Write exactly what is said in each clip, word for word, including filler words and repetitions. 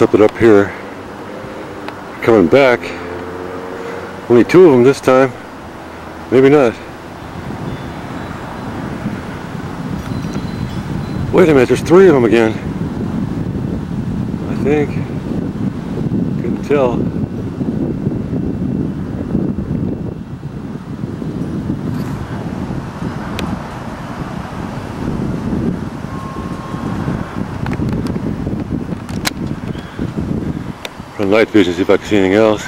Up it up here, coming back. Only two of them this time, maybe not. Wait a minute, there's three of them again, I think. Couldn't tell. Night vision, see if I can see anything else.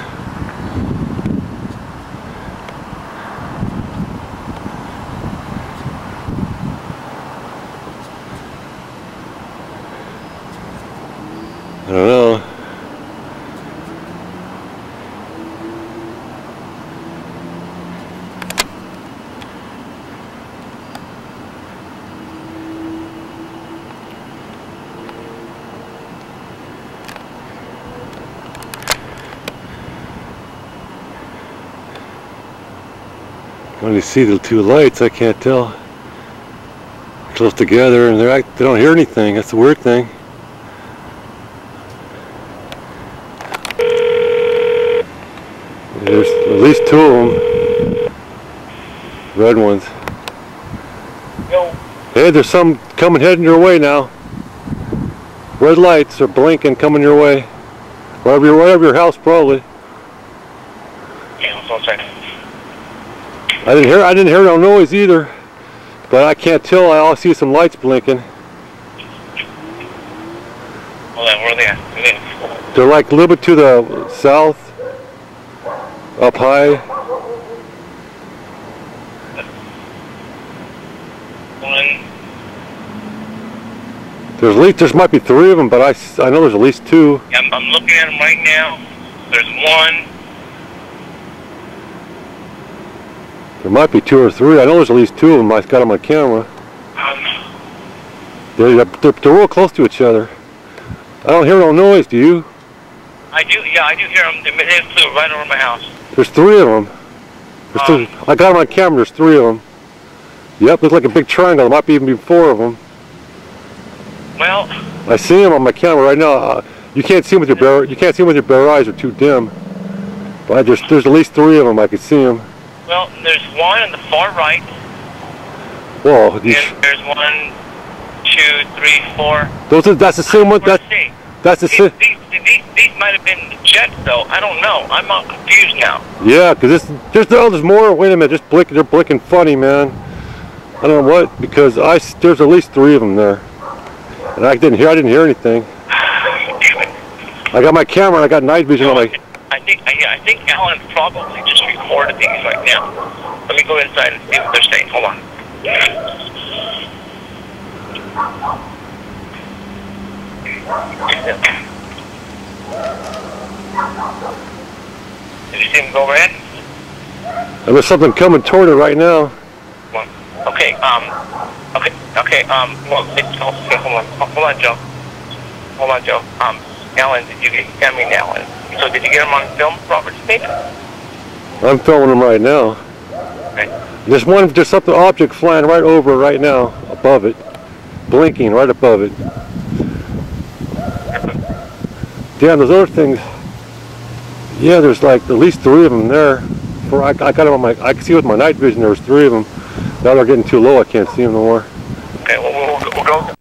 I don't know. When you see the two lights, I can't tell. They're close together, and they're, they don't hear anything. That's the weird thing. There's at least two of them, red ones. Yo. Hey, there's some coming heading your way now. Red lights are blinking, coming your way. Right over your, right over your house, probably. Yeah, I'm so sorry. I didn't hear I didn't hear no noise either, but I can't tell. I all see some lights blinking. Well, where are they at? They're like a little bit to the south, up high. One. There's at least there's might be three of them, but I, I know there's at least two. Yeah, I'm, I'm looking at them right now. There's one. There might be two or three. I know there's at least two of them. I've got them on camera. They're, they're, they're real close to each other. I don't hear no noise, do you? I do, yeah, I do hear them. They flew right over my house. There's three of them. Um, two, I got them on camera. There's three of them. Yep, looks like a big triangle. There might be even be four of them. Well, I see them on my camera right now. Uh, you can't see them with your bare, you can't see them with your bare eyes. They're too dim. But there's, there's at least three of them. I can see them. Well, there's one on the far right. Whoa. There's one, two, three, four. Those are, that's the same one. That, that's the same. These, these, these might have been jets, though. I don't know. I'm all confused now. Yeah, because there's, oh, there's more. Wait a minute. Just blink, they're blinking funny, man. I don't know what, because I, there's at least three of them there. And I didn't hear, I didn't hear anything. Damn it. I got my camera and I got night vision on my... I think, yeah, I think Alan probably just recorded these right now. Let me go inside and see what they're saying. Hold on. Did you see him go red? There was something coming toward it right now. Okay, um, okay, okay, um, well, it's, oh, hold on, oh, hold on, Joe. Hold on, Joe. Um, Alan, did you get, I mean, Alan. So did you get them on film, Robert Smith? I'm filming them right now. Okay. There's one, there's something, object flying right over right now, above it, blinking right above it. Damn, those other things. Yeah, there's like at least three of them there. For I, I got them on my, I can see with my night vision. There's three of them. Now they're getting too low. I can't see them no more. Okay, well, we'll, we'll go.